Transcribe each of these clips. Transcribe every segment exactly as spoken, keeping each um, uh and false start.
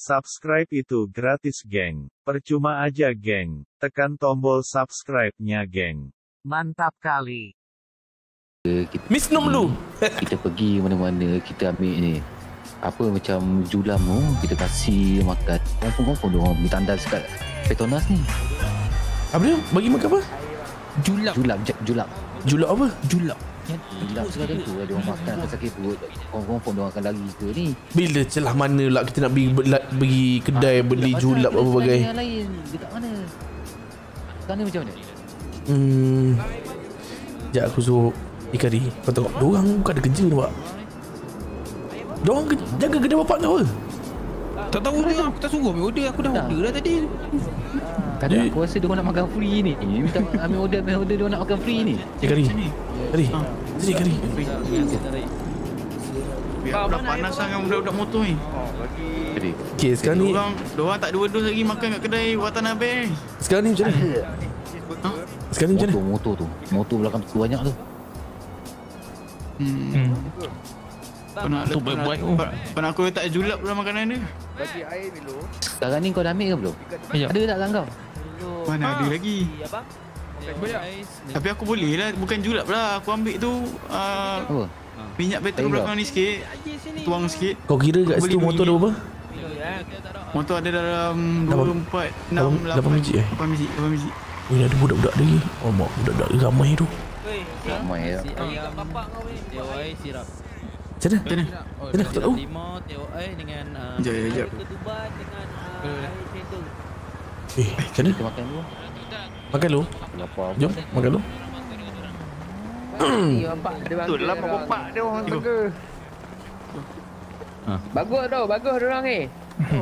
Subscribe itu gratis, geng. Percuma aja, geng. Tekan tombol subscribe-nya, geng. Mantap kali. Misnum lu. Kita pergi mana-mana, kita ambil ni. Apa macam julam tu, kita kasih makan. Kumpul-kumpul diorang bertandar sekat Petronas ni. Apa dia? Bagi makan apa? Julap. Julap, julap. Julap apa? Julap. Bila sekarang tu dia orang makan sakit perut, confirm dia akan lari ke ni. Bila celah mana pula kita nak pergi pergi kedai beli julap apa bagai. Dekat mana? Sana macam mana? Hmm. Sekejap aku suruh Ikari. Kau tengok dia orang bukan ada kerja nampak. Dia orang jaga kedai bapak kau ke? Tak tahu dia, aku tak suruh ambil order, aku dah order dah tadi. Tadi aku rasa dia nak makan free ni. Minta ambil order, ambil order dia nak makan free ni. Ikari. Kari, sini Kari. Dah panas sangat budak-budak motor ni. Kari. Okay, sekarang ni orang, orang tak dua-dua lagi makan kat kedai Watanabe. Sekarang ni macam mana? Ha? Sekarang ni macam mana? Motor tu, motor belakang tu banyak tu. Hmm. Pernah tu buat-buat tu. Pernah aku letak julap dalam makanan dia. Bagi air dulu. Sekarang ni kau dah ambil ke belum? Ada tak dalam kau? Mana ada lagi? Tapi aku boleh lah, bukan julap lah. Aku ambil tu uh, apa? Minyak petrol belakang ni sikit. Tuang sikit. Kau kira kat situ motor ada berapa? Motor ada dalam dua, empat, enam, lapan biji. Oh, ada budak-budak lagi. Oh, mak budak-budak ramai tu. Ramai lah. Macam mana? Macam mana? Macam mana? Aku tak tahu. Sekejap, sekejap. Eh, macam mana? Kita makan dulu. Makan lu? Jom, makan lu. Betul lah bapak dia orang teka. Bagus tau, bagus diorang ni.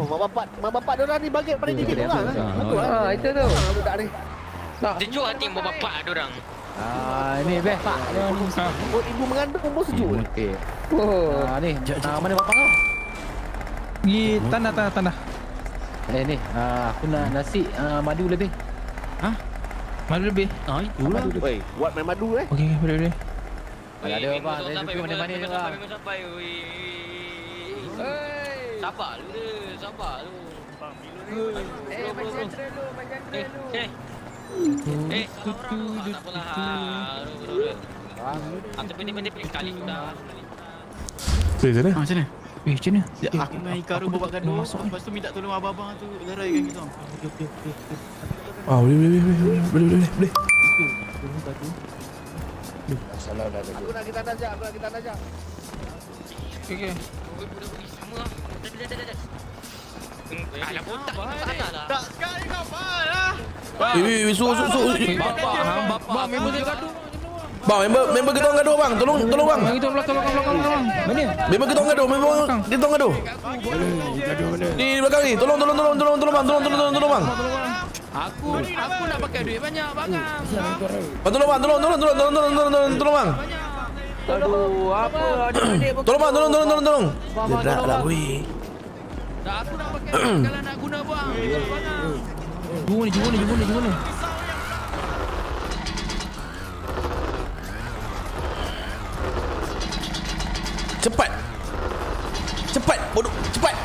Oh, mak bapak, mak bapak diorang ni baget pada diri diorang lah. Betul lah. Ha, itu tu. Budak ni. Sejuk hati mak bapak diorang. Ah, ni best. Bapak diorang ni. Buat ibu mengandung pun sejuk. Okey. Oh, ni. Mana bapak kau? Pergi tanah, tanah, tanah. Eh, ni. Aku nak nasi madu lebih. Hah? Madu lebih? Haa, itulah. Oi, buat main madu eh. Okey, boleh boleh. Kalau ada apa, saya jumpa mana-mana tu lah. Sampai, sampai, oi. Sabar tu dia, sabar tu. Eh, macam trelo, macam trelo. Eh, eh, salah orang tu. Tak apalah. Aku pendek-pendek kali tu dah. Macam mana? Macam mana? Eh, macam mana? Aku dengan Hikaru bawa gaduh. Lepas tu minta tolong abang-abang tu laraikan kita. Okey, okey, okey. Ah, boleh, boleh, boleh, boleh, boleh, boleh. Aku nak kita tajak, aku nak kita tajak. Okey, okey. Budak-budak pergi sama lah. Dah, dah, dah, dah. Alah, botak ni tak anak lah. Tak, sekarang ni kapal lah. Eh, eh, suruh, suruh, suruh. Bang, member kita gaduh. Bang, member kita gaduh, bang. Tolong, tolong, bang. Bang, kita belakang, belakang, belakang. Mana? Member kita gaduh, member kita gaduh. Ni, belakang ni. Tolong, tolong, tolong, tolong, tolong, bang. Tolong, tolong, tolong, bang. Aku aku nak pakai duit banyak bang. Bang tolong bang, tolong tolong tolong tolong tolong tolong tolong bang. Aduh, apa ada duit bang. Tolong bang, tolong tolong tolong tolong. Jedaklah weh. Dah aku nak pakai kalau nak guna bang. Jom ni, jom ni, jom ni, jom ni. Cepat. Cepat, bodoh, cepat.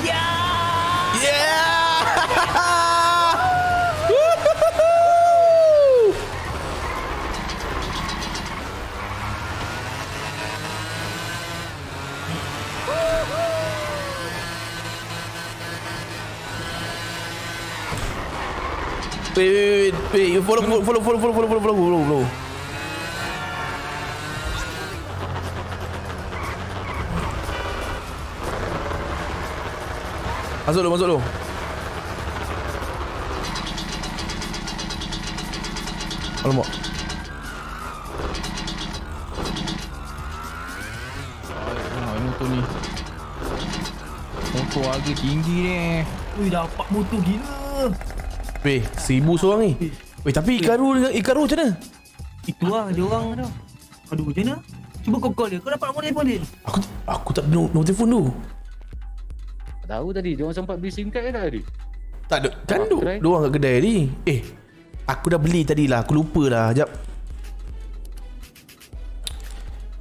Yeah! Yeah! Wait, wait, wait, wait. Follow, follow, follow, follow, follow, follow, follow, follow. Masuk dulu, masuk dulu. Alamak. Alamak, motor ni. Motor harga tinggi ni. Ui, dapat motor gila. Weh, seribu seorang ni. Weh, tapi Hikaru dengan Hikaru macam mana? Itulah, dia orang tu. Aduh, macam mana? Cuba kau call dia. Kau dapat nombor telefon dia? Aku aku tak nombor no, no telefon tu. Tahu tadi dia orang sempat beli SIM card ke tak tadi? Tak ada. Kan duk dia orang kat kedai tadi. Eh, aku dah beli tadi lah. Aku lupalah. Jap.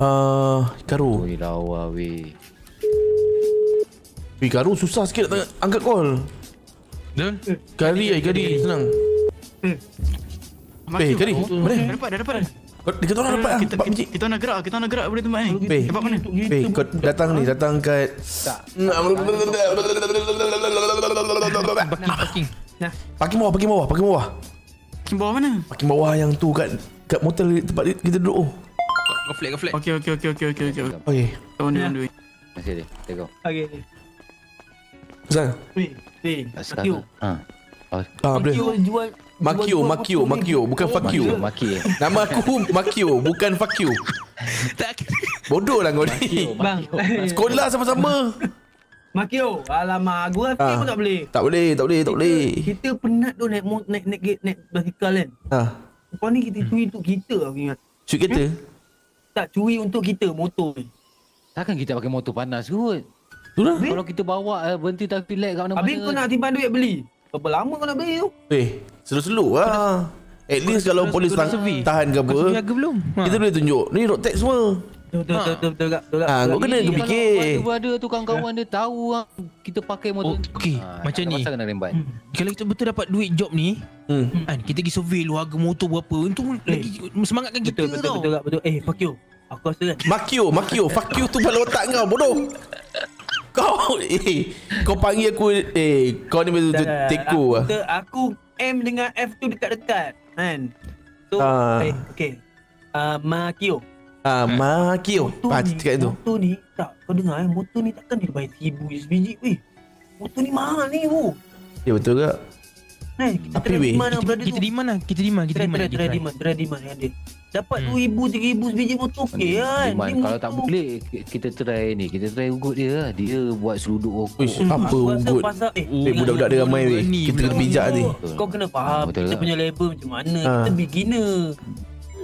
uh, Hikaru. Oi lawa weh. Hikaru susah sikit nak angkat call. Betul? Kali ai kali senang. Eh. Peh kali. Mana? Dapat dah dapat dah. Kita orang dapat ah. Kita kita nak gerak, kita nak gerak daripada tempat ni. Dapat mana? Peh kau datang ni, datang kat tak. Parking. Nah. Parking bawah, parking bawah, parking bawah. Parking bawah mana? Parking bawah yang tu kat kat motel tempat kita duduk. Kau flag, kau flag. Okey okey okey okey okey okey. Okey. Kau ni dulu. Masih dia. Tengok. Okey. Zan. Wei, wei. Makio. Ha. Ah, boleh. Makio, Makio, Makio, bukan fuck you. Makio. Nama aku Makio, bukan fuck you. Tak. Bodohlah kau ni. Bang. Sekolah sama-sama. Makio, alamak, aku rasa pun tak boleh. Tak boleh, tak boleh, tak boleh. Kita penat tu naik naik naik naik basikal kan. Ha. Kau ni kita curi untuk kita aku ingat. Curi kita? Tak, curi untuk kita motor ni. Takkan kita pakai motor panas kot. Itulah. Kalau kita bawa berhenti tapi lag kat mana-mana. Habis kau nak timpan duit beli. Berapa lama kau nak beli tu? Eh, slow-slow lah. At least kalau polis tahan ke apa, kita boleh tunjuk. Ni road tax semua. Betul betul betul betul. Ah, kau kena tu fikir. Kalau ada tukang-kawan dia tahu kita pakai motor. Okey, macam ni. Kalau kita betul dapat duit job ni, kan kita pergi survey lu harga motor berapa. Untung lagi semangatkan kita tau. Betul betul. Eh, fuck you. Aku rasa kan. Makio, Makio, fuck you tu dalam otak kau, bodoh. Kau eh kau panggil aku eh kau ni betul teko ah. Aku M dengan F tu dekat-dekat kan. So uh. eh, okey. Ah uh, Makio. Ah uh, Makio. Pasti kat tu. Motor ni tak kau dengar eh motor ni takkan dia bayar seribu biji weh. Motor ni mahal ni bu. Ya betul ke? Nah, kita di mana berada kita di mana? Kita di mana? Kita di mana? Kita di mana? Kita di mana ada? Dapat dua ribu, tiga ribu sebiji motor okey kan. Kalau tak boleh kita try ni. Kita try ugut dia lah. Dia buat seluduk rokok. Apa ugut? Budak-budak dia ramai weh. Kita kena bijak ni. Kau kena faham kita punya label macam mana. Kita beginner.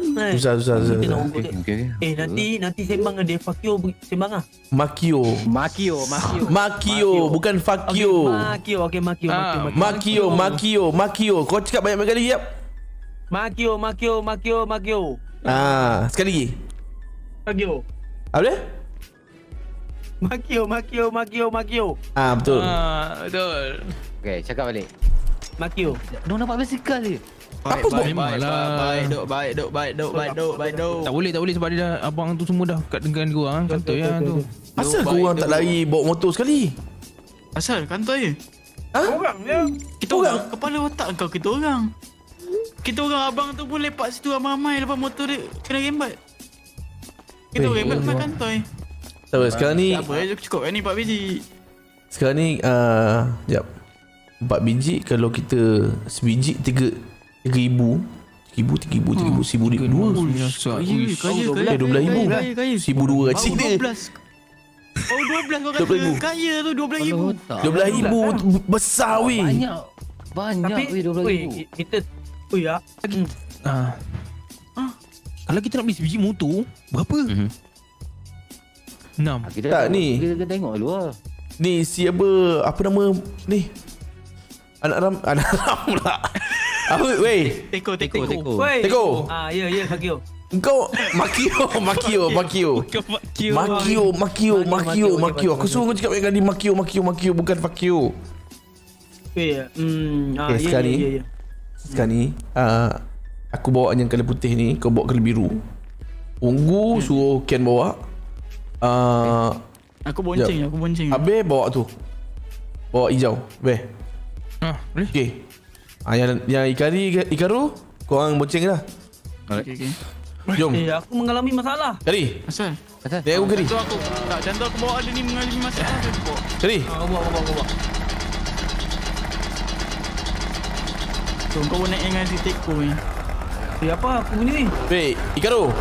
Susah susah susah. Eh nanti nanti sembang dengan dia Fakio sembang ah. Makio. Makio, Makio. Makio bukan Fakio. Makio okey Makio Makio. Makio Makio Makio. Kau cakap banyak kali yap. Makio, Makio, Makio, Makio. Ah, sekali lagi. Makio. Apa dia? Makio, Makio, Makio, Makio. Ah, betul. Ah, betul. Okey, cakap balik. Makio. Dong dapat basikal je. Apa baik, baik, baik, dok, baik, dok, baik, dok, baik, dok, baik, dok. Tak boleh, tak boleh sebab dia dah abang tu semua dah kat dengan gua ah. Santai ah tu. Asal korang tak lari bawa motor sekali? Asal kantor je. Ha? Orang dia. Kita orang kepala otak kau kita orang. Kita orang abang tu pun lepak situ ramai-ramai lepas motor dia kena rembat. Kita hey, rembat makan toy. So, sekarang ni tak apa eh cukup ni empat biji. Sekarang ni uh, jap. empat biji kalau kita sebiji tiga ribu. tiga ribu, tiga ribu, tiga ribu, seribu dua ratus. Kaya dua belas ribu. seribu dua ratus dia. Oh dua belas kau kata kaya tu dua belas ribu. dua belas ribu besar weh. Banyak. Banyak weh dua belas ribu. Kita oh ya. Lagi. Ah. Ah. Kalau kita nak beli sebiji motor, berapa? Mhm. enam. Kita tak ni. Kita kena tengok dulu ah. Ni siapa apa nama ni? Anak ram anak ram pula. Apa weh? Teko teko teko. Teko. Ah ya ya Makio. Kau Makio Makio Makio. Makio Makio Makio Makio. Aku suruh kau cakap banyak kali Makio Makio Makio bukan Fakio. Weh. Hmm ah ya ya ya. Sekarang ni uh, aku bawa yang kala putih ni. Kau bawa kala biru. Unggu suruh Kian bawa uh, Aku bonceng jap. Aku bonceng Habis bawa tu. Bawa hijau Habis ah, boleh? Okay ah, Yang, yang Ikari, Ikaru korang bonceng lah. Okay, okay. Jom eh, aku mengalami masalah Kari. Asal? Asal? Dia aku Kari. Tak, contoh aku bawa ada ni mengalami masalah Kari. Aku bawa, aku bawa, aku bawa kau nak dengan si Teko ni. Eh apa aku punya ni? Weh, Ikaru.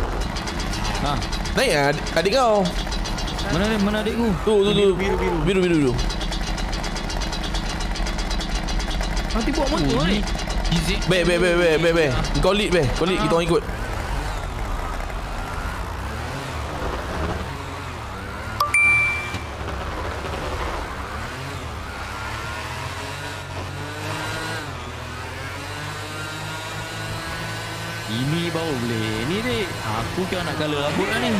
Ha. Naik lah adik kau. Mana ni? Mana adik aku? Tu tu tu. Biru-biru. Biru-biru. Nanti buat motor ni. Easy. Weh weh weh weh weh weh. Kau lead weh. Kau lead kita orang ikut. Ini baru boleh. Ni dek. Aku kira nak color rambut lah ni.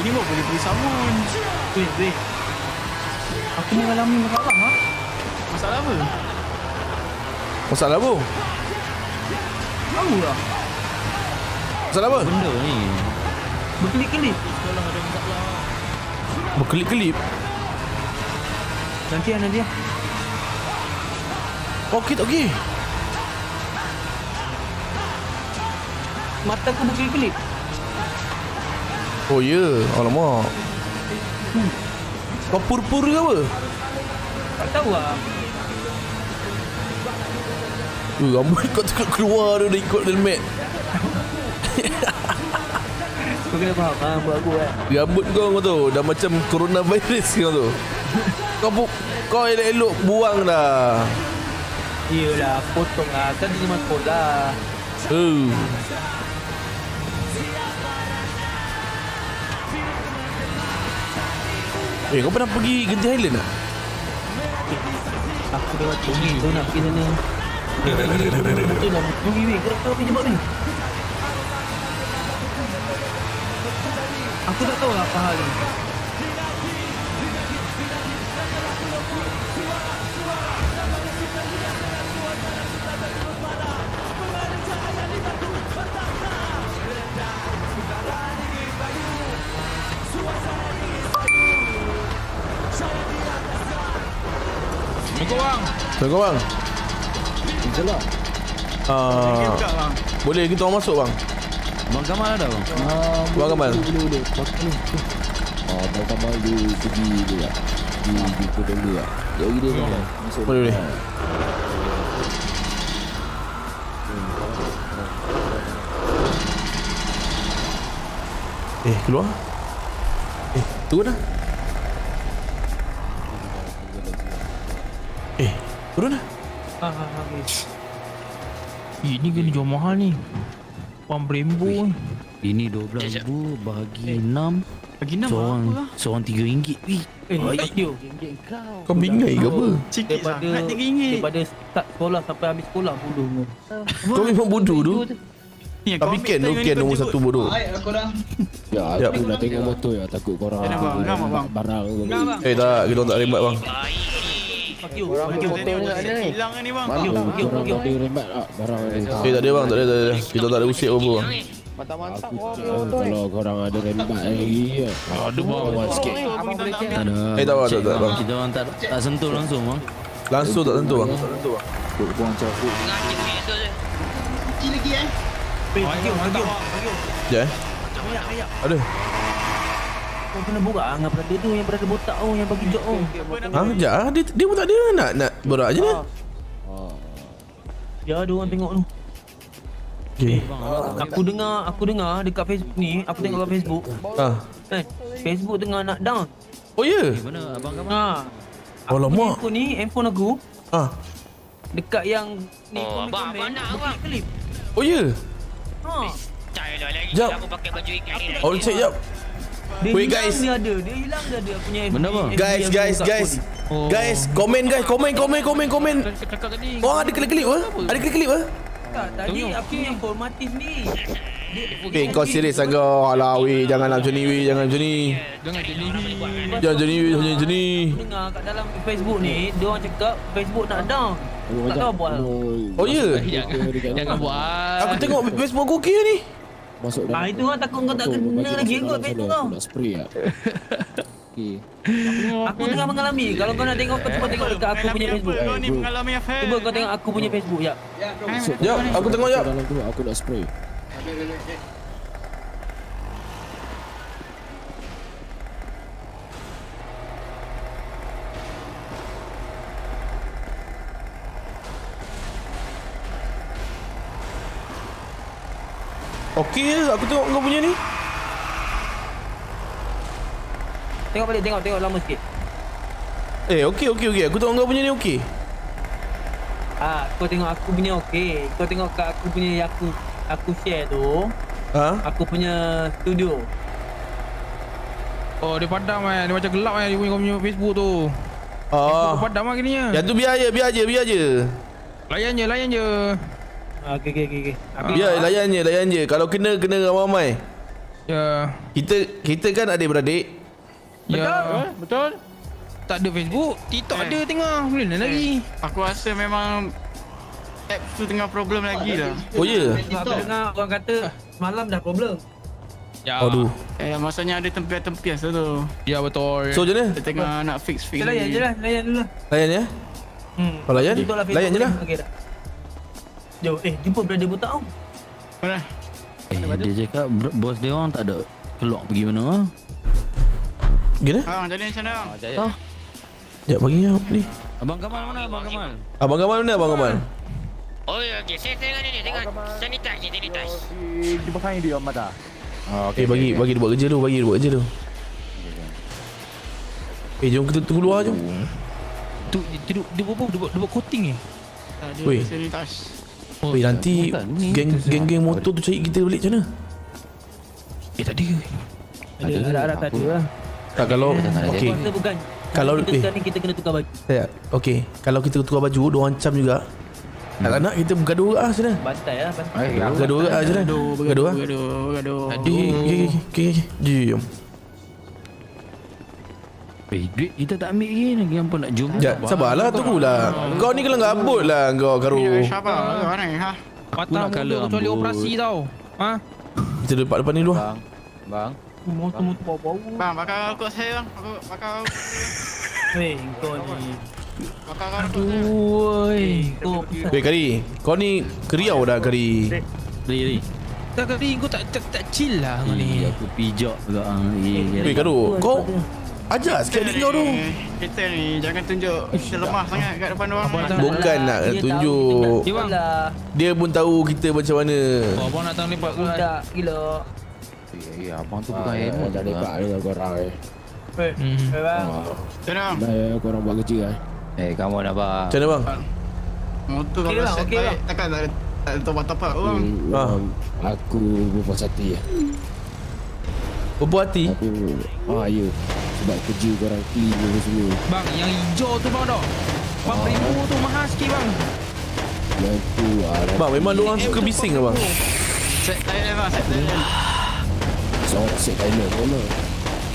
Ini kok boleh beli sabun. Weh, weh. Aku ni malam ni masalah ha? Masalah apa? Masalah apa? Tahu lah. Masalah apa? Benda ni berkelip-kelip. Sekolah ada masalah. Berkelip-kelip? Nanti ada dia. Okey, okey. Mata aku berkelip-kelip. Oh ya, yeah. Alamak. Hmm. Kau pur-pur ke apa? Tak tahu lah. Uh, rambut kau tu keluar dia dah ikut helmet. Kau kena faham lah buat aku kan. Rambut kau kau tu dah macam coronavirus kau tu. Kau, kau elok-elok buang dah. Yelah, potong lah. Kan dia cuma sekolah. Uh. Eh, kau pernah pergi Genting Highland tak? Aku dah macam ni, kau nak pergi sana. Betul lah, pergi weh, kau pergi jebak ni. Aku tak tahu lah apa hal ni. Tunggu bang. Macam lah. Uh, boleh kita orang masuk bang. Bang Kamal ada bang. Uh, bang Kamal. Boleh boleh. Oh, bang Kamal dia pergi dia lah. Di jumpa dulu lah. Dia pergi dia bang. Boleh boleh. Eh keluar. Eh turun lah. Eh turun lah. Ha ha ha. Ini kena jual mahal ni. Puan Brembo ni. Ini dua belas ribu bagi eh. enam. Bagi enam seorang, apa lah? Seorang tiga ringgit. Wih. Eh, ayo. Kau bingai ke apa? Cikit sangat tiga ringgit. Daripada start sekolah sampai habis sekolah bodoh. Kau memang bodoh tu. Ya, tapi Ken tu Ken nombor satu bodoh. Ya, aku nak tengok motor ya. Takut korang. Eh tak, kita tak rembat bang. Pakyu, pakyu ada ni. Hilang ni bang. Pakyu, pakyu, pakyu. Eh tak ada bang, tak ada, tak ada. Kita tak ada usik apa bang. Mantap-mantap orang tu. Kalau korang ada rembat lagi. Aduh bang, sikit. Eh tak apa bang. Kita orang tak tak sentuh langsung bang. Langsung tak sentuh bang. Sentuh bang. Duk buang cakap. Kecil lagi eh. Pakyu, pakyu, pakyu. Ya. Aduh. Kau kena borak lah dengan brother tu, yang brother botak tu, yang bagi jok tu. Haa, sekejap lah. Dia, dia pun tak ada nak, nak borak je dia. Ya, dia orang tengok tu. Okay. Aku dengar, aku dengar dekat Facebook ni, aku tengok kat Facebook. Haa. Eh, Facebook tengah nak down. Oh, ya? Mana abang kamu? Haa. Alamak. Aku ni, handphone aku. Haa. Dekat yang ni, komen komen, bagi klip. Oh, ya? Haa. Sekejap. Oh, cek sekejap. Dia wait guys. Dia ada, dia hilang dia ada punya. Benda apa? Guys, guys, guys. Oh. Guys, komen guys, komen komen komen komen. Oh, ada kelip-kelip ah? Ada kelip-kelip ah? Tak, tadi aku yang formatif ni. Weh, kau serius agak. Alah weh, janganlah macam ni weh, jangan macam ni. Jangan jadi ni. Jangan jadi weh, jangan jadi. Dengar kat dalam Facebook ni, dia orang cakap Facebook nak down. Tak tahu buat. Oh ya. Jangan buat. Aku tengok Facebook aku okey ni. Masuk ah, itu lah takut kau tak kena lagi kot pet tu kau. Nak spray ah. Okey. Aku tengah mengalami. Kalau kau nak tengok kau cuba tengok dekat aku punya Facebook. Kau ni mengalami apa? Cuba kau tengok aku punya Facebook jap. Jap, aku tengok jap. Aku nak spray. Okey, aku tengok kau punya ni. Tengok balik, tengok, tengok lama sikit. Eh, okey, okey, okey. Aku tengok kau punya ni okey. Ah, kau tengok aku punya okey. Kau tengok kat aku punya aku aku share tu. Ha? Aku punya studio. Oh, dia padam eh. Dia macam gelap eh dia punya, kau punya Facebook tu. Ah. Facebook padam ah kini ah. Yang tu biar je, biar je, biar je. Layan je, layan je. Okey okey okey okey. Biar layan je, layan je. Kalau kena kena ramai-ramai. Ya. Kita kita kan adik-beradik. Ya. Betul. Betul. Tak ada Facebook, TikTok eh. ada tengah. Belum eh. lagi. Aku rasa memang apps tu tengah problem lagi dah. Oh ya. Aku dengar orang kata malam dah problem. Ya. Aduh. Eh masanya ada tempias-tempias tu. Ya betul. So jelah. Kita tengah nak fix fix. Layan jelah, layan dulu. Layan ya. Hmm. Kalau layan. Layan jelah. Okey dah. Jom, eh jumpa brother botak kau. Mana? Eh, dia cakap bos dia orang tak ada keluar pergi mana. Gila? Hang jadi macam mana? Ah, jaya. Ah. Jap bagi aku ni. Abang Kamal mana? Abang Kamal. Abang Kamal mana? Abang Kamal. Oh ya, okey. Saya tengok ni, tengok sanitas ni, sanitas. Cuba kain dia mata. Ah, okey bagi bagi dia buat kerja dulu, bagi dia buat kerja dulu. Eh, jom kita keluar jom. Tu duduk duduk apa? Duduk duduk coating ni. Ah, dia sanitas. Oh, weh, nanti geng-geng motor tu cari kita balik macam mana? Eh, tak ada ke? Ada, ada, ada, tak ada lah. Tak, kalau... Okey. Kalau... Eh. Kita kena tukar baju. Tak, okey. Kalau kita tukar baju, diorang cam juga. Tak nak, kita bergaduh juga lah, senang. Bantai lah, bantai. Bergaduh juga lah, senang. Bergaduh lah. Bergaduh, bergaduh. Okey, okey, okey. Jom. Eh, duit kita tak ambil lagi lagi apa nak jumpa. Jat, sabarlah tunggulah. Kau ni kena gabut lah kau Karu. Siapa kau ni ha? Patah mulut kecuali operasi tau. Ha? Kita lepak depan ni dulu. Bang. Bang. Motor motor bau-bau. Bang, bakar kau saya bang. Aku bakar. Wei, kau ni. Bakar kau. Woi, kau. Wei Kari, kau ni keriau dah Kari. Kari. Tak Kari, kau tak tak chill lah kau ni. Aku pijak juga hang. Wei Karu, kau ajar sikit adik kau tu. Kita ni jangan tunjuk kita lemah sangat kat depan orang. Bukan nak tunjuk. Dia pun tahu kita macam mana. Abang nak tangan lepak pula. Tak gila. Eh abang tu bukan yang nak lepak dia korang eh. Weh. Weh bang. Tenang. Dah korang buat kerja eh. Eh kamu nak bang. Macam mana bang? Motor kau set baik. Takkan tak tobat-tobat orang. Aku berpuas hati eh. Berpuas hati? Ah ya. Sebab kerja korang clean semua. Bang, yang hijau tu bang dah. Bang, ribu tu mahal sikit bang. Yang tu alah. Bang, memang diorang suka bising ke bang? Set Thailand bang, set Thailand. Seorang set Thailand mana?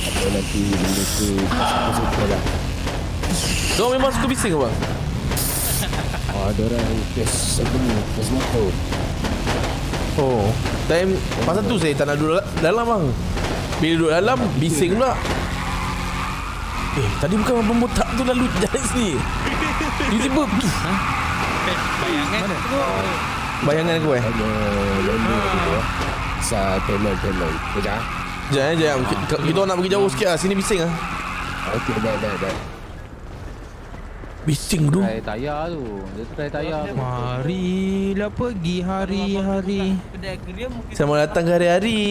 Apa nanti benda tu suka lah. Diorang memang suka bising ke bang? Haa, diorang kes apa ni, kes motor. Oh, time pasal tu saya tak nak duduk dalam bang. Bila duduk dalam, bising pula. Eh, tadi bukan abang botak tu lalu jalan sini. Tiba-tiba pergi. Ha? Bayangan mana? Aku. Bayangan aku eh? Ada lelong tu. Sa telong-telong. Sekejap. Sekejap eh, sekejap. Kita nak pergi jauh sikit lah. Sini bising lah. Okey, baik, baik, baik. Bising tu. Try tayar tu. Dia try tayar tu. Marilah pergi hari-hari. Selamat datang ke hari-hari.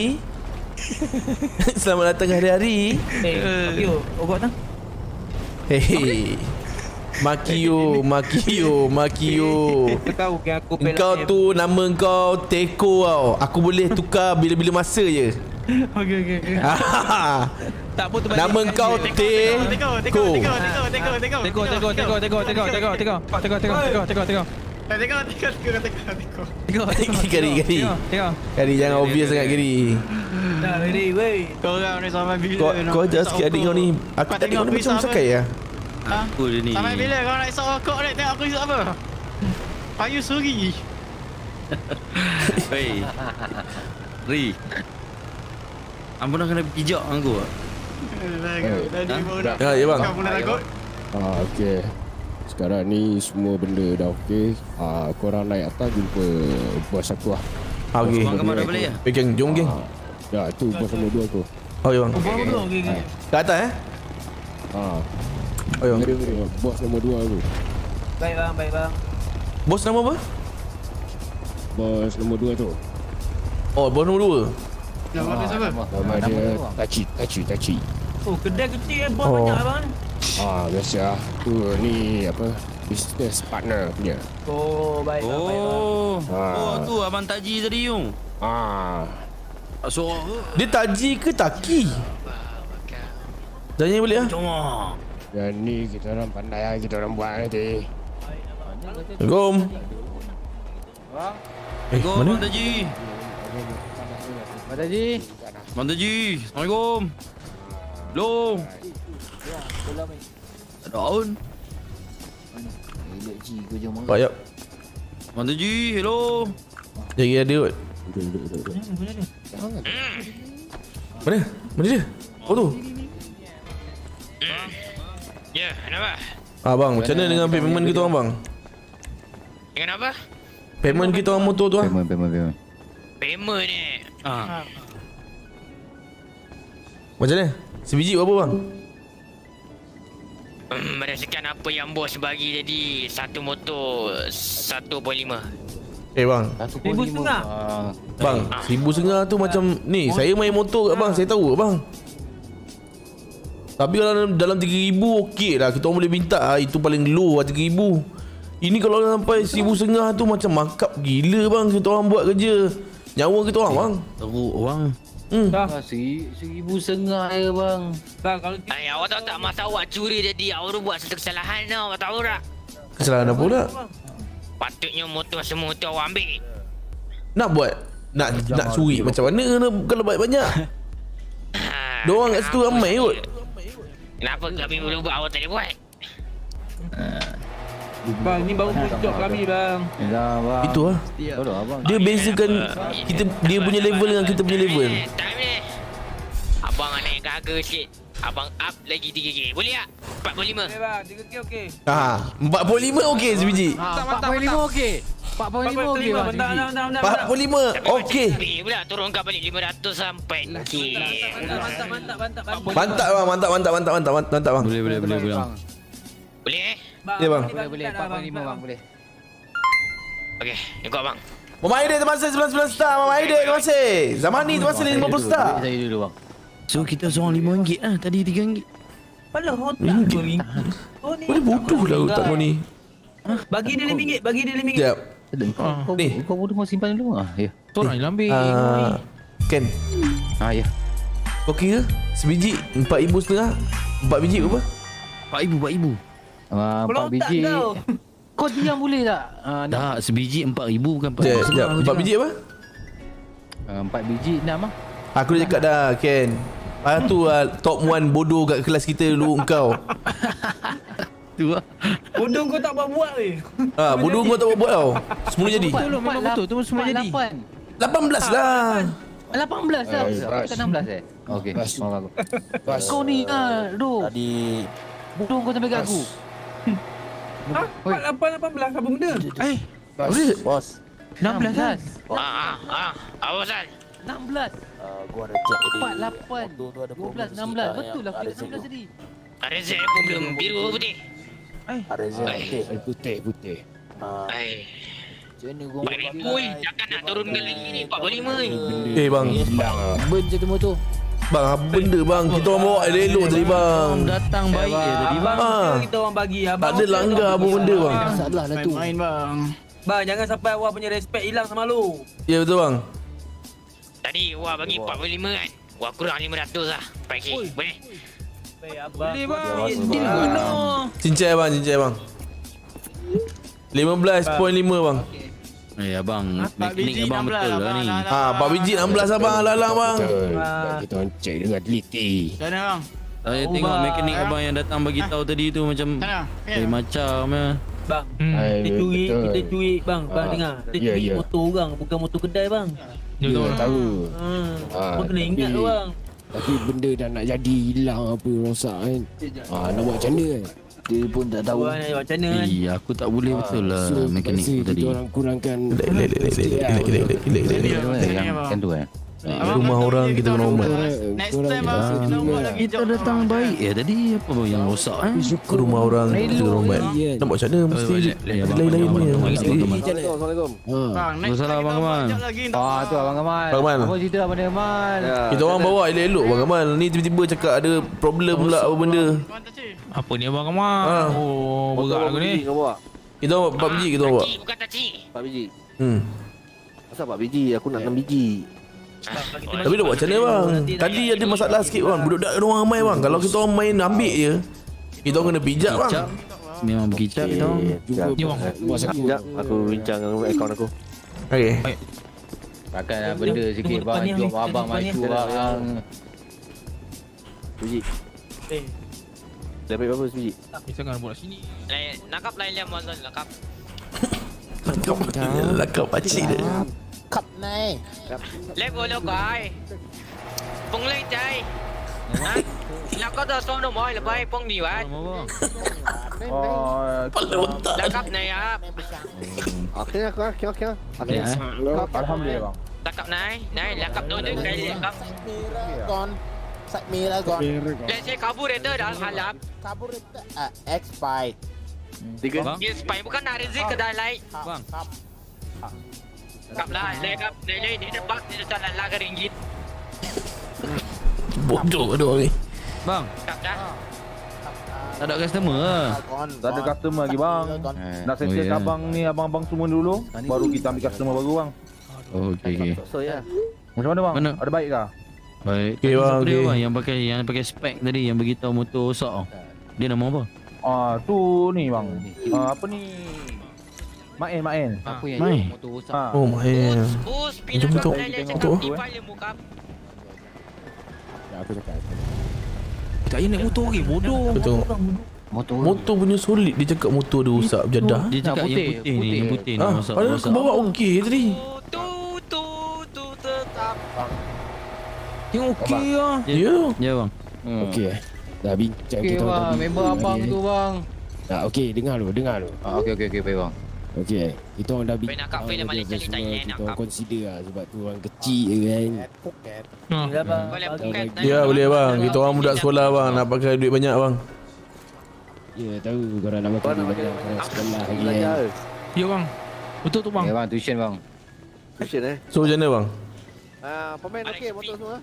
Selamat datang ke hari-hari. Eh, Makio. Obat tang? Hei, Makio, Makio, Makio. Kau tu nama kau Teko tau. Aku boleh tukar bila-bila masa je. Okey okey okey. Tak apa terbalik. Nama kau Teko. Teko Teko Teko Teko Teko Teko Teko Teko Teko Teko Teko Teko Teko Teko Teko Teko. Teko Teko Teko Teko Teko. Kari Kari. Kari jangan obvious sangat Kari. Dah ready wey. Kau orang ni sampai bila nak? Kau ajar sikit adik kau ni. Aku tak tengok macam sakai ah. Aku dia ni. Sampai bila kau nak isap rokok ni? Tengok aku isap apa? Payu suri. Wey. Ri. Ampun nak kena pijak aku. Tadi baru dah. Ya bang. Ah okey. Sekarang ni semua benda dah okey. Ah korang naik atas jumpa bos aku ah. Okey. Bang Kamal dah balik ah. Pegang jom geng. Ya, itu bos nombor dua aku. Oh, ya bang. Oh, okey, okey. Kat atas eh? Ha. Oh, ya. Bos nombor dua aku. Baik bang, baik bang. Bos nama apa? Bos nombor dua tu. Oh, bos nombor dua? Nama dia siapa? Nama dia Tachi, Tachi, Tachi. Oh, kedai kecil eh, bos banyak abang. Ah, biasa ah. Tu ni apa? Business partner punya. Oh, baik bang, baik bang. Oh, tu abang Tachi tadi tu. Ah. So, dia taji ke taki? Tanya boleh ah. Ya ni kita orang pandai ah kita orang buat nanti. Assalamualaikum. Waalaikumsalam. Eh, mana Taji? Mana Taji? 만드지. 아이고. 로. 다운. Banyak. Mandaji, hello. Dia ada kot. Mana? Mana dia? Oh tu. Ya, kenapa? Abang, macam mana dengan payment kita orang bang? Dengan apa? Payment kita orang motor tu ah. Payment, payment, payment. Payment ni. Ah. Macam mana? Sebiji berapa bang? Um, berdasarkan apa yang bos bagi jadi satu motor satu poin lima. Eh bang, seribu setengah. Bang, seribu setengah tu macam ni. Motor. Saya main motor kat bang, saya tahu bang. Tapi kalau dalam tiga ribu okey lah, kita boleh minta lah. Itu paling low lah, tiga ribu. Ini kalau sampai seribu setengah tu macam makap gila bang. Kita orang buat kerja nyawa kita orang bang. Teruk orang. Hmm. Dah seribu setengah je bang. Bang kalau ay, awak tahu tak masa awak curi jadi awak buat satu kesalahan tau, awak tahu tak? Kesalahan apa pula? Patutnya motor semua tu awak ambil. Nak buat nak jangan nak curi macam mana kalau banyak-banyak? Ha, diorang kat situ ramai kot. Kenapa kami boleh buat awak tak boleh buat? Bang, ni baru puncak kami bang. Yalah bang. Itu ah. Dia bezakan kita dia punya level dengan kita punya level. Abang naik harga sikit. Abang up lagi tiga K. Boleh tak? empat puluh lima. Okey bang, tiga K okey. Ha, empat puluh lima okey sebiji. empat puluh lima okey. empat puluh lima okey. empat puluh lima okey. Pula turunkan balik lima ratus sampai K. Mantap mantap mantap mantap. Mantap bang, mantap mantap mantap mantap mantap bang. Boleh boleh boleh boleh. Boleh eh? Bang, ya bang. Boleh boleh empat koma lima bang boleh. Okey, ikut abang. Mama Aidil terima kasih sebelas sebelas star. Mama Aidil terima kasih. Zamani terima kasih lima puluh star. Saya dulu bang. So kita seorang lima ringgit ah tadi tiga ringgit. Alah otak tu ringgit. Oh ni. Boleh bodoh lah otak kau ni. Bagi dia lima ringgit, bagi dia lima ringgit. Jap. Kau kau bodoh kau simpan dulu ah. Ya. Torang hilang ambil ni. Ken. Ah ya. Kau kira sebiji empat ribu setengah. empat biji berapa? empat ribu, empat ribu. Ah, empat biji. Kau diam boleh tak? Ah, tak, sebiji empat ribu bukan empat ribu. empat biji apa? Ah, empat biji enam ah. Aku dah cakap dah, Ken. Ah tu ah, top one bodoh kat kelas kita dulu engkau. Tu ah. Bodoh kau tak buat buat weh. Ah, bodoh kau tak buat buat tau. Semua jadi. Betul memang betul, tu semua jadi. lapan belas lah. lapan belas lah. Bukan enam belas eh. Okey. Kau ni ah, doh. Tadi bodoh kau sampai kat aku. Ha? lapan lapan lapan belas apa benda? Eh, bos. enam belas kan? Ah ah ah. Awas kan. enam belas. Gua ada cek empat lapan. dua belas enam belas. Betul lah enam belas tadi. Ada Z problem biru putih. Eh, ada Z putih putih. Eh. Jangan gua bagi. Jangan nak turunkan lagi ni empat puluh lima ni. Eh bang. Ben je temu tu. Bang, apa benda bang? Kita orang bawa elok tadi bang. Datang baik je tadi bang. Kita orang bagi abang. Tak ada langgar apa benda bang. Masalah lah tu. Main bang. Bang, jangan sampai awak punya respect hilang sama lu. Ya betul bang. Tadi awak bagi empat puluh lima kan. Awak kurang lima ratus lah. Pakai. Boleh. Boleh bang. Cincai bang, cincai bang. lima belas perpuluhan lima bang. Eh abang, mekanik abang betul lah ni. Ah, Pak Biji enam belas abang lalang bang. Kita orang check dengan teliti. Sana bang. Saya tengok mekanik abang yang datang bagi tahu tadi tu macam eh macam ah. Bang, kita curi, kita curi bang, bang dengar. Kita curi motor orang, bukan motor kedai bang. Dia tahu. Ha. Kena ingat bang. Tapi benda dah nak jadi hilang apa rosak kan. Ah, nak buat macam mana kan? Dia pun tak tahu macam mana kan. Eh, aku tak boleh betul lah mekanik tadi. Kita orang kurangkan. Lek lek lek lek rumah orang kita kena hormat. Next time kita buat lagi job. Datang baik ya tadi apa yang rosak eh. Rumah orang kita kena hormat. Nak buat macam mana mesti lain-lain ni. Assalamualaikum. Waalaikumsalam Abang Kamal. Ah tu Abang Kamal. Apa cerita Abang Kamal? Kita orang bawa elok-elok Abang Kamal. Ni tiba-tiba cakap ada problem pula apa benda. Apa ni Abang Kamal? Ha. Oh, berat aku ni. Kita buat empat biji kita buat. Taci bukan taci. empat biji. Hmm. Pasal empat biji aku nak enam biji. Tapi dah buat macam mana bang? Tadi ada masalah sikit bang. Budak-budak orang ramai bang. Kalau kita orang main ambil je, kita orang kena bijak bang. Memang berkicap kita orang. Jumpa bang. Aku bincang dengan akaun aku. Okey. Makan lah benda sikit bang. Jom abang maju bang. Puji. Eh. Dapat berapa Puji? Tapi jangan buat sini. Nakap lain yang mana nakap. Nakap nakap pakcik dia. Nakap ni. Lep boleh kai. Pung lei jai. Nak kau dah song dong boy lepai pung ni wei. Oh, pelutan. Nakap ni ah. Okey, okey, okey, okey. Okey. Alhamdulillah bang. Nakap ni. Ni nakap dulu kai nakap. Kon. Sat mira kon. Let's say carburetor dah halap. Carburetor ah expire. Tiga. Expire bukan nak rezeki ke dalai. Bang. Kaplah, lekap, lelai ni debat ni dah laga ringgit. Bodoh aduh ni. Bang. Kap dah. Tak ada customer ah. Tak ada customer lagi bang. Nak settle abang ni abang-abang semua dulu baru kita ambil customer baru bang. Okey. So ya. Macam mana bang? Ada baik ke? Baik. Okey bang. Yang pakai yang pakai spek tadi yang bagi tahu motor rosak. Dia nama apa? Ah tu ni bang. Apa ni? Main main. Apa yang dia motor rosak? Oh main. Bus pindah tengok tu. Apa cakap? Tak payah naik motor lagi, bodoh. Betul. Motor, motor punya solid. Dia cakap motor dia rusak berjadah. Dia cakap yang putih ni, yang putih ni rosak. Padahal aku bawa okey tadi. Tu tu tu tetap. Tengok okey ah. Ya. Ya bang. Okey eh. Dah bincang kita tadi. Member abang tu bang. Tak okey, dengar dulu, dengar dulu. Ah okey okey okey baik bang. Okey. Kita orang dah bincang. Kita consider lah sebab tu orang kecil je kan. Ya boleh bang, kita orang budak sekolah bang, nak pakai duit banyak bang. Ya tahu korang nak pakai duit banyak sekolah lagi kan. Ya bang, betul tu bang. Ya bang, tuition bang. Tuition eh. So macam mana bang? Pemain okey motor semua.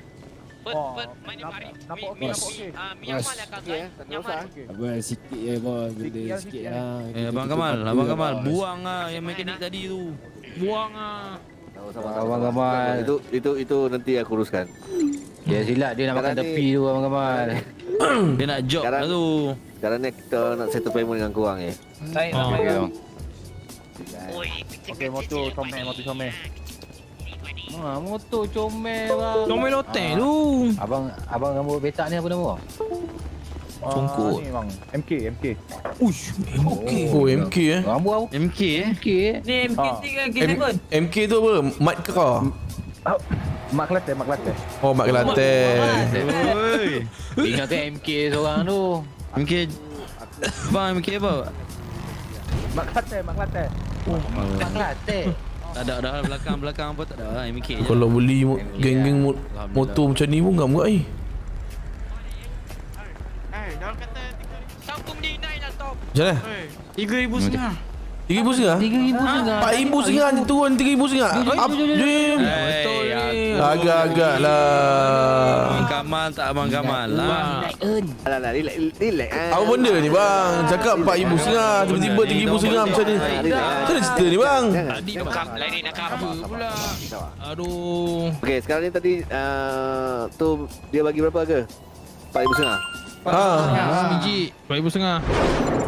Oh, nampak okey, nampak okey. Myanmar lah kakak, Myanmar. Abang sikit je bos, benda sikit lah. Eh Abang Kamal, Abang Kamal, buang lah yang mekanik tadi tu. Buang lah. Abang Kamal, itu itu itu nanti aku uruskan. Ya silap dia nak makan tepi tu Abang Kamal. Dia nak job lah tu. Sekarang ni kita nak settle payment dengan korang je. Baik, baik. Okey, motor comel, motor comel. Ha, motor comel bang. Comel hotel ha. Tu. Abang abang rambut betak ni apa nama? Congkok. Ah, ni bang. M K M K. Ush, M K. Oh, M K eh. Rambut aku. M K eh. M K eh. Ni M K tiga K seven. M K tu apa? Mat Kera. Oh, Mat Kelate, Mat Kelate. Oh, Mat Kelate. Oi. Ingat M K seorang tu. M K bang M K apa? Mat Kelate, Mat Kelate. Oh, Mat Kelate. Tak ada dah belakang-belakang apa tak ada lah M K je. Kalau beli geng-geng mo motor macam ni pun ngam-ngam ai. Eh, dah kata sambung ni naik lah top. Jalah. tiga ribu setengah. tiga ribu setengah? tiga ribu setengah. empat ribu setengah dia turun tiga ribu setengah. Jim. Betul ni. Agak-agaklah. Abang Kamal tak Abang Kamal lah. Alah lah relax relax. Apa benda ni bang? Cakap empat ribu setengah tiba-tiba tiga ribu setengah macam ni. Macam mana cerita ni bang? Tadi nak lain nak apa pula. Aduh. Okey, sekarang ni tadi tu dia bagi berapa ke? empat ribu setengah. Ha. empat ribu setengah.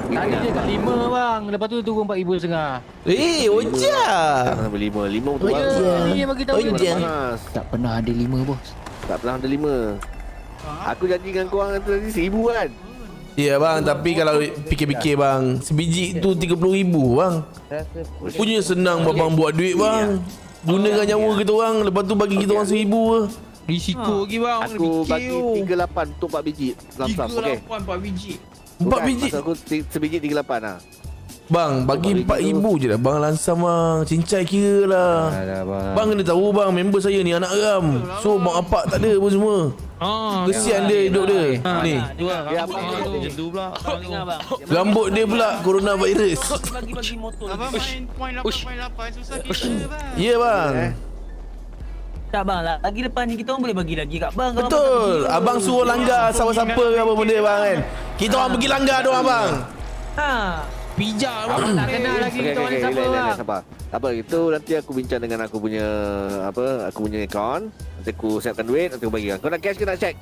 Tadi dia kat lima bang, lepas tu turun empat ribu setengah. Eh, ojak. Sampai lima, lima betul bang. Ni yang bagi tahu dia. Tak pernah ada lima bos. Tak pernah ada lima. Aku janji dengan korang tadi seribu kan. Ya bang, tapi kalau fikir-fikir bang, sebiji tu tiga puluh ribu bang. Punya senang bang buat duit bang. Gunakan nyawa kita orang, lepas tu bagi kita orang seribu ke. Risiko lagi bang. Aku bagi tiga lapan untuk empat biji. tiga lapan empat biji. empat biji. Masa aku sebiji tiga lapan lah. Bang, bagi empat ribu je lah. Bang langsam bang. Cincai kira lah. Alah, bang. Bang kena tahu bang, member saya ni anak geram. So bang apak tak ada pun semua. Kesian dia hidup dia. Ni. Rambut dia pula coronavirus. Bagi-bagi motor. Abang main point lapan, susah kita bang. Ya bang. Tak bang, lagi depan ni kita orang boleh bagi lagi kat bang. Betul. Abang suruh langgar siapa-siapa ke apa benda bang kan. Kita orang pergi langgar dia orang bang. Ha, pijak bang. Tak kenal lagi kita orang siapa. Apa itu nanti aku bincang dengan aku punya apa, aku punya account. Nanti aku siapkan duit, nanti aku bagi. Kau nak cash ke nak check?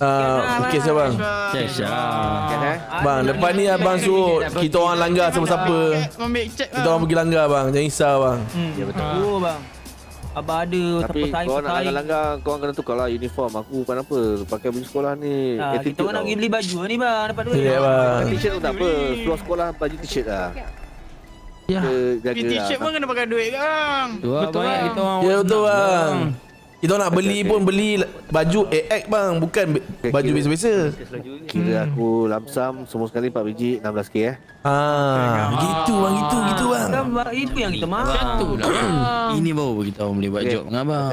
Ah, okey saya bang. Cash ah. Bang, depan ni abang suruh kita orang langgar siapa-siapa. Kita orang pergi langgar bang, jangan risau bang. Ya betul. Bang. Abang ada tapi kau nak langgar-langgar kau kena tukar lah uniform. Aku bukan apa pakai baju sekolah ni. Ha, kita orang nak pergi beli baju ni bang, dapat duit. Ya bang. T-shirt tu tak apa. Keluar sekolah baju t-shirt lah. Ya. T-shirt pun kena pakai duit bang. Betul bang. Kita orang. Ya betul bang. Kita nak beli pun beli baju A X bang, bukan baju biasa-biasa. Kira aku lamsam semua sekali empat biji enam belas K eh. Ah, gitu bang, gitu gitu bang. Itu yang kita mahu. Ini baru kita boleh buat job dengan abang.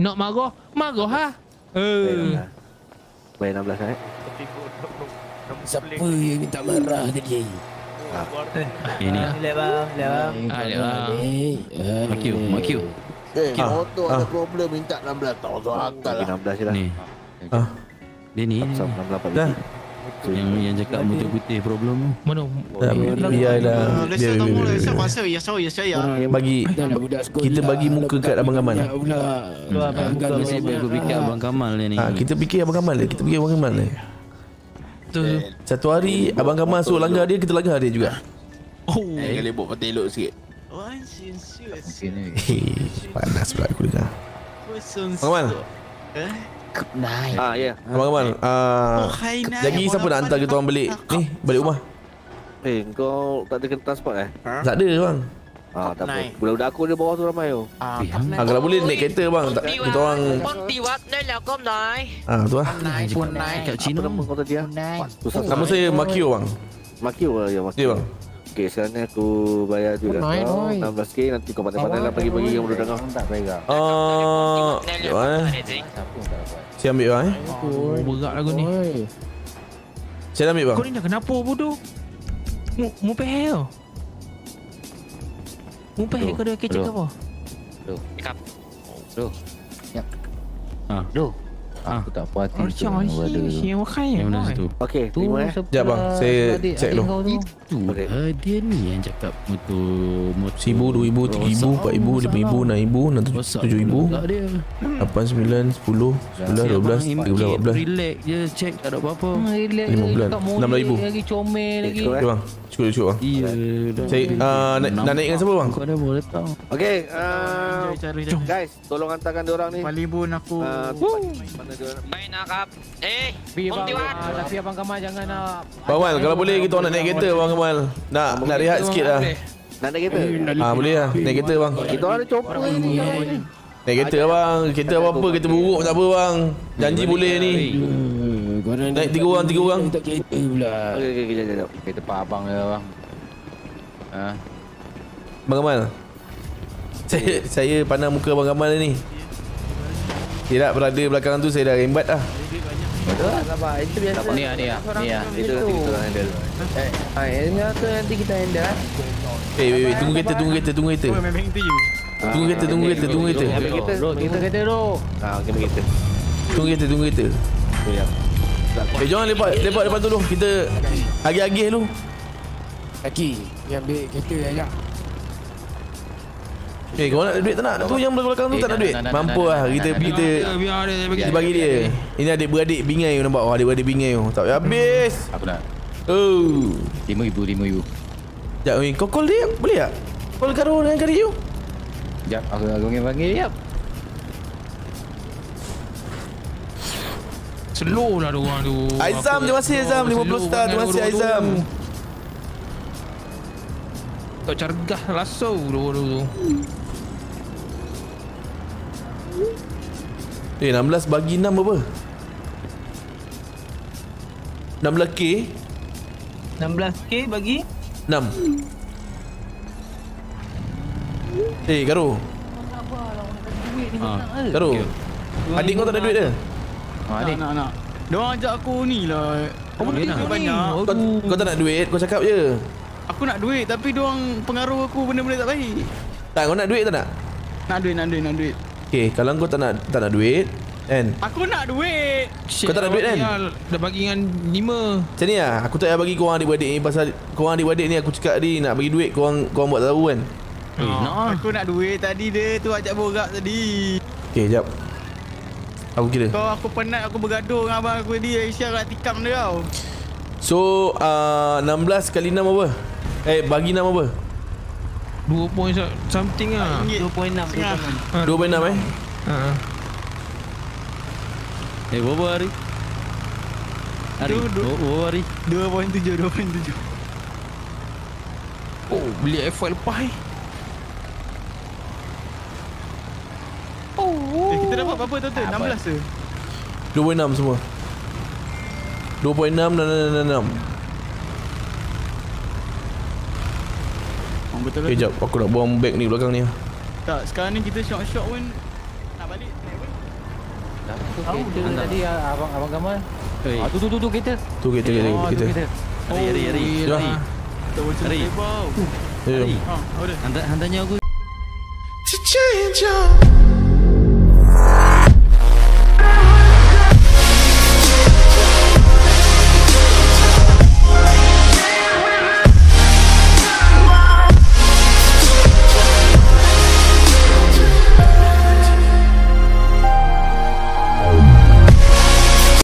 Nak marah, marah ha. Eh. Bayar enam belas eh. Siapa yang minta marah tadi? Ini. Leh bang, leh bang. Leh bang. Makiu, makiu. Eh, motor ada problem minta enam belas. Tak usah hantar lah. enam belas je lah. Ni. Dia ni. Dah. Yang yang cakap motor putih problem tu. Mana? Biarlah. Biar biar. Masa ya saya saya. Bagi kita bagi muka kat Abang Kamal. Mesti aku fikir Abang Kamal ni. Kita fikir Abang Kamal ni. Kita fikir Abang Kamal ni. Satu hari Abang Kamal suruh langgar dia, kita langgar dia juga. Oh. Lebok patah elok sikit. Panas pula aku dengar. Abang Kamal. Ah, ya. Abang Kamal, lagi siapa nak hantar kita orang balik ni, balik rumah? Eh, kau tak ada kertas sport eh? Tak ada bang. Ah, tak apa. Budak-budak aku dia bawah tu ramai tu. Ah, kalau boleh naik kereta bang, kita orang. Ah, tu ah. Nama kau tadi ah? Nama saya Makio bang. Makio ya, Makio bang. Okey, sekarang aku bayar tu dah kau enam belas K, nanti kau pandai-pandai lah pagi-pagi yang perlu dengar. Aaaaah Jom lah eh. Saya ambil bang eh. Oh, berat lagu ni. Saya ambil bang. Kau ni dah kenapa bodoh? Mu pehel tau. Mu pehel kau dah kecek apa? Doh Doh Doh Doh aku tak puas hati macam ada yang makan yang mana tu. Okey, terima eh. Jap bang, saya check dulu. Itu dia ni yang cakap motor motor seribu, dua ribu, tiga ribu, empat ribu, enam ribu, tujuh ribu, lapan, sembilan, sepuluh, sebelas, dua belas, tiga belas, empat belas. Relax je, check tak ada apa-apa. Relax. enam ribu. Lagi comel lagi. Okey bang, cukup cukup bang. Ya. Saya nak naik dengan siapa bang? Kau dah boleh tahu. Okey, guys, tolong hantarkan dia orang ni. empat ribu aku. Main akap. Eh, Pontiwan. Tapi Abang Kamal jangan nak. Bawal, kalau boleh kita nak naik kereta Abang Kamal. Nak nak rehat sikitlah. Nak naik kereta? Ah, boleh lah naik kereta bang. Kita ada chopper ni. Naik kereta bang. Kereta apa-apa, kereta buruk tak apa bang. Janji boleh ni. Naik tiga orang, tiga orang. Tak kereta pula. Okey okey jap. Kereta pak abang dia bang. Ha. Abang Kamal. Saya saya pandang muka Abang Kamal ni. Tidak berada belakang tu saya dah rembat dah. Betul lah. Itu biasa. Ni lah, ni lah. Ni lah. Itu nanti kita handle. Eh, ini tu nanti kita handle. Eh, wait, wait. Tunggu kereta, tunggu kereta, tunggu kereta. Tunggu kereta, tunggu kereta, tunggu kereta. Kita kereta dulu. Haa, kita kereta. Tunggu kereta, tunggu kereta. Eh, jangan lepak, lepak depan tu dulu. Kita agih-agih dulu. Kaki. Dia ambil kereta aja. Eh, kau nak duit tak nak? Tu yang belakang tu tak nak duit. Mampu lah. Kita bagi dia. Ini adik-beradik bingai. Nampak? Oh, adik-beradik bingai. Tak payah habis. Aku nak. Oh. lima ribu. Sekejap. Kau call dia? Boleh tak? Call Karo dengan Kari you? Sekejap. Aku nak panggil dia. Slow lah diorang tu. Aizam. Terima kasih Aizam. lima puluh star. Terima kasih Aizam. Tak cergah langsung dulu-dulu. Eh, enam belas bagi enam apa? enam belas K? enam belas K bagi enam. Eh, Karo. Karo, adik kau tak ada duit ke? Adik nak nak. Diorang ajak aku ni lah. Kau banyak. Kau tak nak duit, kau cakap je. Aku nak duit tapi diorang pengaruh aku benda-benda tak baik. Tak, kau nak duit tak nak? Nak duit, nak duit, nak duit. Okay, kalau kau tak nak tak nak duit kan? Aku nak duit. Kau tak nak duit kan? Dah bagi dengan lima. Macam ni lah. Aku tak payah bagi korang adik-beradik ni. Pasal korang adik-beradik ni aku cakap tadi nak bagi duit. Korang, korang buat tak tahu kan? Eh, oh, nah. Aku nak duit tadi dia tu ajak borak tadi. Okay, jap. Aku kira kau aku penat aku bergaduh dengan abang aku tadi. Aisyah nak tikam dia tau. So, uh, enam belas kali enam apa? Eh, bagi enam apa? dua point something lah. dua koma enam ha, dua koma enam eh. Ha. Eh berapa hari? Hari berapa hari? dua koma tujuh Oh beli F satu lepas eh. Oh. Eh, kita dapat berapa tu tu? enam belas ke? dua koma enam semua. dua koma enam enam enam enam Betul. Kejap, okay, aku nak buang beg ni belakang ni. Tak, sekarang ni kita shot-shot pun nak balik naik pun. Dah tahu tadi abang abang Gamal. Hey. Ah, tu tu tu tu kereta. Tu kereta kita. Oh, kita. Hari hari hari. Kita bocor lebar. Hari. Ha, ada. Hantar hantarnya aku.